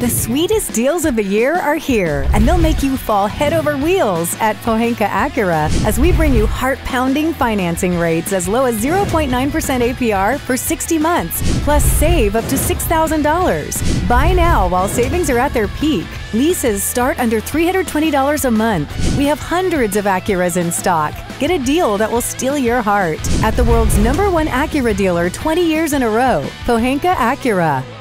The sweetest deals of the year are here, and they'll make you fall head over heels at Pohanka Acura as we bring you heart-pounding financing rates as low as 0.9% APR for 60 months, plus save up to $6,000. Buy now while savings are at their peak. Leases start under $320 a month. We have hundreds of Acuras in stock. Get a deal that will steal your heart at the world's #1 Acura dealer 20 years in a row, Pohanka Acura.